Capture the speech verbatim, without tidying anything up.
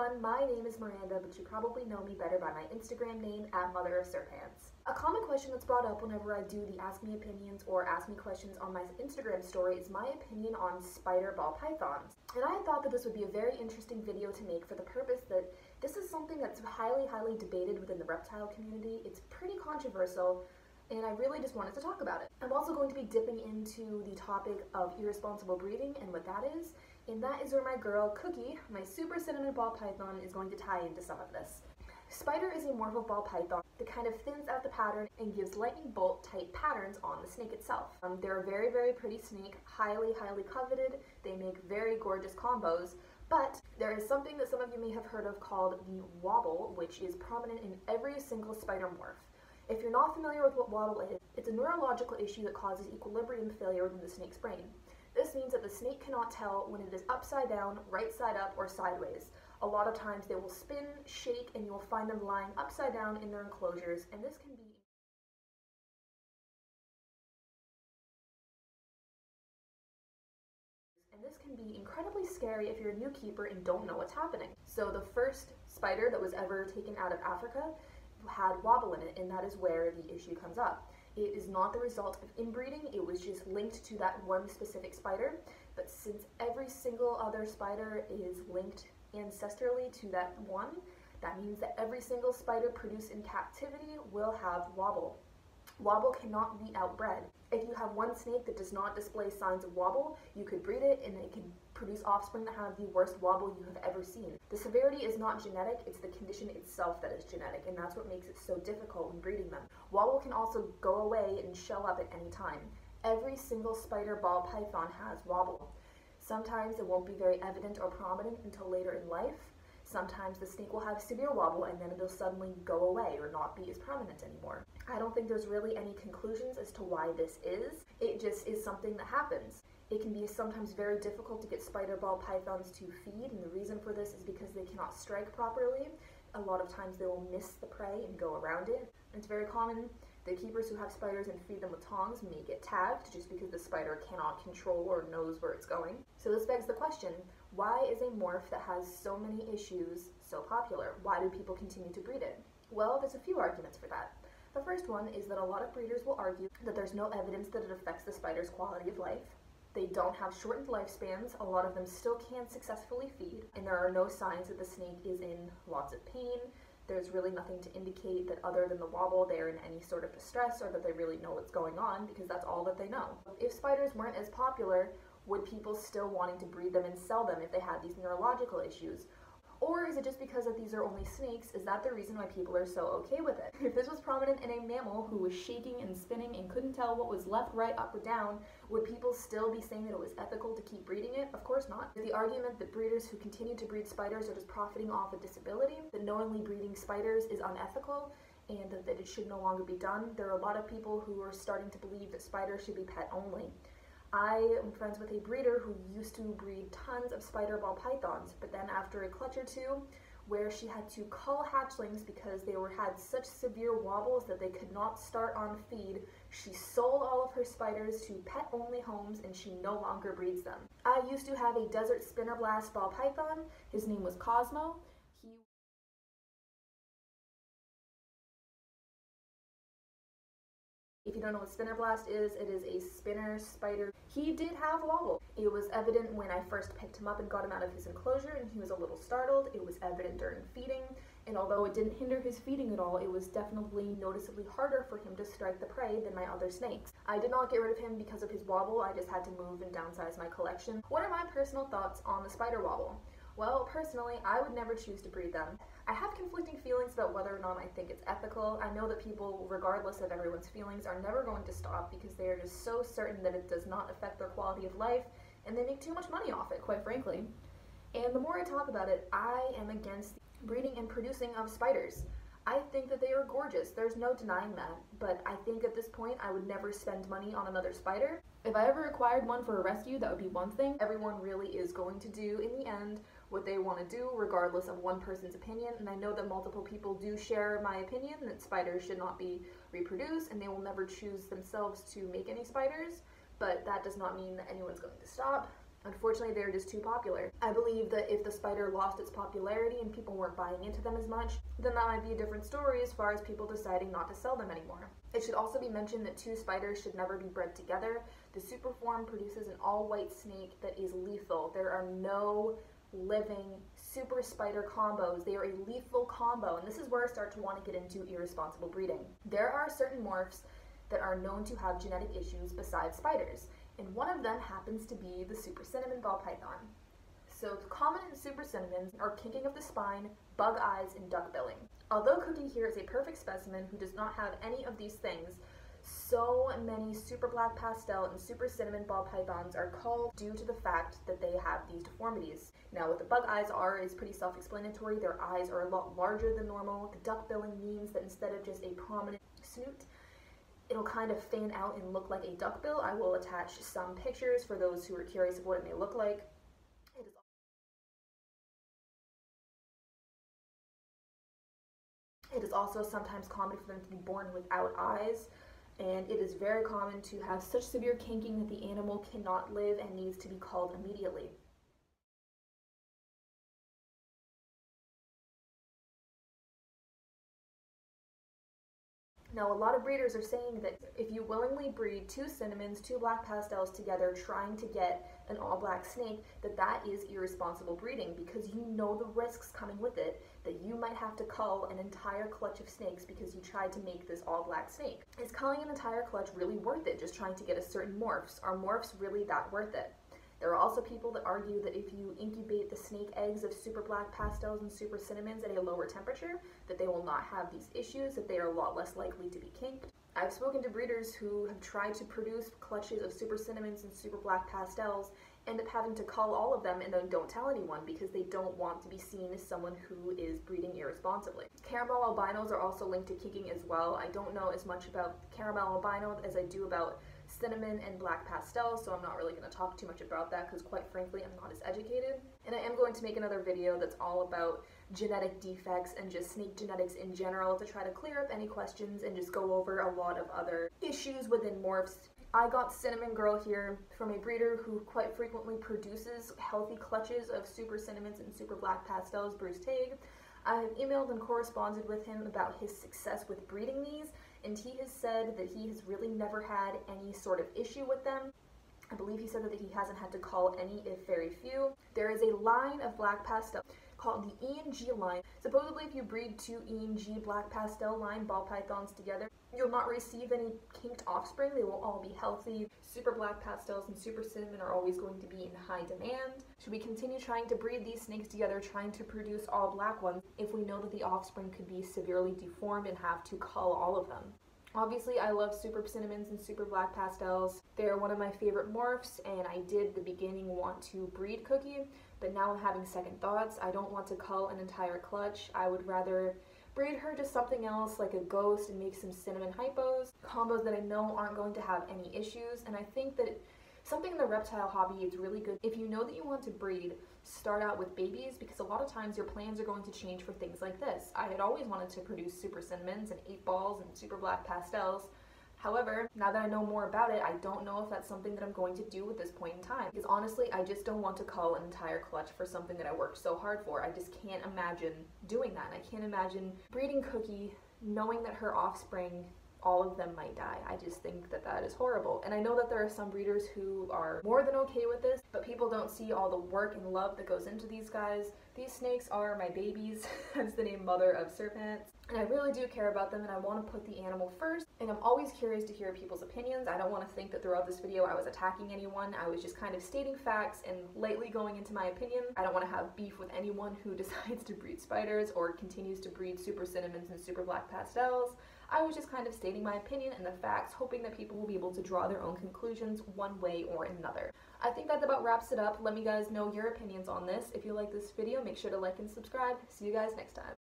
everyone, my name is Miranda, but you probably know me better by my Instagram name at Mother of Serpents. A common question that's brought up whenever I do the Ask Me Opinions or Ask Me Questions on my Instagram story is my opinion on spider ball pythons. And I thought that this would be a very interesting video to make for the purpose that this is something that's highly, highly debated within the reptile community. It's pretty controversial, and I really just wanted to talk about it. I'm also going to be dipping into the topic of irresponsible breeding and what that is, and that is where my girl Cookie, my Super Cinnamon ball python, is going to tie into some of this. Spider is a morph of ball python that kind of thins out the pattern and gives lightning bolt type patterns on the snake itself. Um, they're a very, very pretty snake, highly, highly coveted. They make very gorgeous combos, but there is something that some of you may have heard of called the wobble, which is prominent in every single spider morph. If you're not familiar with what wobble is, it's a neurological issue that causes equilibrium failure within the snake's brain. This means that the snake cannot tell when it is upside down, right side up, or sideways. A lot of times they will spin, shake, and you will find them lying upside down in their enclosures, and this can be and this can be incredibly scary if you're a new keeper and don't know what's happening. So the first spider that was ever taken out of Africa had wobble in it, and that is where the issue comes up. It is not the result of inbreeding, it was just linked to that one specific spider, but since every single other spider is linked ancestrally to that one, that means that every single spider produced in captivity will have wobble. Wobble cannot be outbred. If you have one snake that does not display signs of wobble, you could breed it and it can produce offspring that have the worst wobble you have ever seen. The severity is not genetic, it's the condition itself that is genetic, and that's what makes it so difficult when breeding them. Wobble can also go away and show up at any time. Every single spider ball python has wobble. Sometimes it won't be very evident or prominent until later in life. Sometimes the snake will have severe wobble and then it'll suddenly go away or not be as prominent anymore. I don't think there's really any conclusions as to why this is. It just is something that happens. It can be sometimes very difficult to get spider ball pythons to feed, and the reason for this is because they cannot strike properly. A lot of times they will miss the prey and go around it. It's very common that keepers who have spiders and feed them with tongs may get tagged just because the spider cannot control or knows where it's going. So this begs the question, why is a morph that has so many issues so popular? Why do people continue to breed it? Well, there's a few arguments for that. The first one is that a lot of breeders will argue that there's no evidence that it affects the spider's quality of life. They don't have shortened lifespans, a lot of them still can successfully feed, and there are no signs that the snake is in lots of pain. There's really nothing to indicate that other than the wobble they're in any sort of distress or that they really know what's going on, because that's all that they know. If spiders weren't as popular, would people still wanting to breed them and sell them if they had these neurological issues? Or is it just because that these are only snakes, is that the reason why people are so okay with it? If this was prominent in a mammal who was shaking and spinning and couldn't tell what was left, right, up, or down, would people still be saying that it was ethical to keep breeding it? Of course not. The argument that breeders who continue to breed spiders are just profiting off a disability, that knowingly breeding spiders is unethical, and that it should no longer be done. There are a lot of people who are starting to believe that spiders should be pet only. I am friends with a breeder who used to breed tons of spider ball pythons, but then after a clutch or two where she had to cull hatchlings because they were had such severe wobbles that they could not start on feed, she sold all of her spiders to pet-only homes and she no longer breeds them. I used to have a desert Spinnerblast ball python. His name was Cosmo. He If you don't know what Spinnerblast is, it is a spinner spider. He did have wobble. It was evident when I first picked him up and got him out of his enclosure, and he was a little startled. It was evident during feeding, and although it didn't hinder his feeding at all, it was definitely noticeably harder for him to strike the prey than my other snakes. I did not get rid of him because of his wobble. I just had to move and downsize my collection. What are my personal thoughts on the spider wobble? Well, personally, I would never choose to breed them. I have conflicting feelings about whether or not I think it's ethical. I know that people, regardless of everyone's feelings, are never going to stop because they are just so certain that it does not affect their quality of life, and they make too much money off it, quite frankly. And the more I talk about it, I am against the breeding and producing of spiders. I think that they are gorgeous, there's no denying that, but I think at this point I would never spend money on another spider. If I ever acquired one for a rescue, that would be one thing. Everyone really is going to do, in the end, what they want to do, regardless of one person's opinion, and I know that multiple people do share my opinion that spiders should not be reproduced, and they will never choose themselves to make any spiders, but that does not mean that anyone's going to stop. Unfortunately, they're just too popular. I believe that if the spider lost its popularity and people weren't buying into them as much, then that might be a different story as far as people deciding not to sell them anymore. It should also be mentioned that two spiders should never be bred together. The super form produces an all-white snake that is lethal. There are no living super spider combos. They are a lethal combo, and this is where I start to want to get into irresponsible breeding. There are certain morphs that are known to have genetic issues besides spiders, and one of them happens to be the Super Cinnamon ball python. So the common Super Cinnamons are kinking of the spine, bug eyes, and duck billing. Although Cookie here is a perfect specimen who does not have any of these things, so many Super Black Pastel and Super Cinnamon ball pythons are called due to the fact that they have these deformities. Now what the bug eyes are is pretty self-explanatory. Their eyes are a lot larger than normal. The duck billing means that instead of just a prominent snoot, it'll kind of fan out and look like a duckbill. I will attach some pictures for those who are curious of what it may look like. It is also sometimes common for them to be born without eyes, and it is very common to have such severe kinking that the animal cannot live and needs to be culled immediately. Now, a lot of breeders are saying that if you willingly breed two cinnamons, two black pastels together trying to get an all-black snake, that that is irresponsible breeding, because you know the risks coming with it, that you might have to cull an entire clutch of snakes because you tried to make this all-black snake. Is culling an entire clutch really worth it, just trying to get a certain morphs? Are morphs really that worth it? There are also people that argue that if you incubate the snake eggs of super black pastels and super cinnamons at a lower temperature, that they will not have these issues, that they are a lot less likely to be kinked. I've spoken to breeders who have tried to produce clutches of super cinnamons and super black pastels, end up having to cull all of them and then don't tell anyone because they don't want to be seen as someone who is breeding irresponsibly. Caramel albinos are also linked to kinking as well. I don't know as much about caramel albino as I do about cinnamon and black pastel, so I'm not really going to talk too much about that because, quite frankly, I'm not as educated. And I am going to make another video that's all about genetic defects and just snake genetics in general to try to clear up any questions and just go over a lot of other issues within morphs. I got Cinnamon Girl here from a breeder who quite frequently produces healthy clutches of super cinnamons and super black pastels, Bruce Tague. I have emailed and corresponded with him about his success with breeding these, and he has said that he has really never had any sort of issue with them. I believe he said that he hasn't had to cull any, if very few. There is a line of black pastel called the E N G line. Supposedly if you breed two E N G black pastel line ball pythons together, you'll not receive any kinked offspring. They will all be healthy. Super black pastels and super cinnamon are always going to be in high demand. Should we continue trying to breed these snakes together, trying to produce all black ones, if we know that the offspring could be severely deformed and have to cull all of them? Obviously, I love super cinnamons and super black pastels. They are one of my favorite morphs, and I did at the beginning want to breed Cookie, but now I'm having second thoughts. I don't want to cull an entire clutch. I would rather breed her to something else like a ghost and make some cinnamon hypos, combos that I know aren't going to have any issues. And I think that something in the reptile hobby is really good. If you know that you want to breed, start out with babies, because a lot of times your plans are going to change for things like this. I had always wanted to produce super cinnamons and eight balls and super black pastels. However, now that I know more about it, I don't know if that's something that I'm going to do at this point in time, because honestly, I just don't want to cull an entire clutch for something that I worked so hard for. I just can't imagine doing that. I can't imagine breeding Cookie knowing that her offspring, all of them might die. I just think that that is horrible. And I know that there are some breeders who are more than okay with this, but people don't see all the work and love that goes into these guys. These snakes are my babies, hence the name Mother of Serpents. And I really do care about them, and I want to put the animal first, and I'm always curious to hear people's opinions. I don't want to think that throughout this video I was attacking anyone. I was just kind of stating facts and lightly going into my opinion. I don't want to have beef with anyone who decides to breed spiders or continues to breed super cinnamons and super black pastels. I was just kind of stating my opinion and the facts, hoping that people will be able to draw their own conclusions one way or another. I think that about wraps it up. Let me guys know your opinions on this. If you like this video, make sure to like and subscribe. See you guys next time.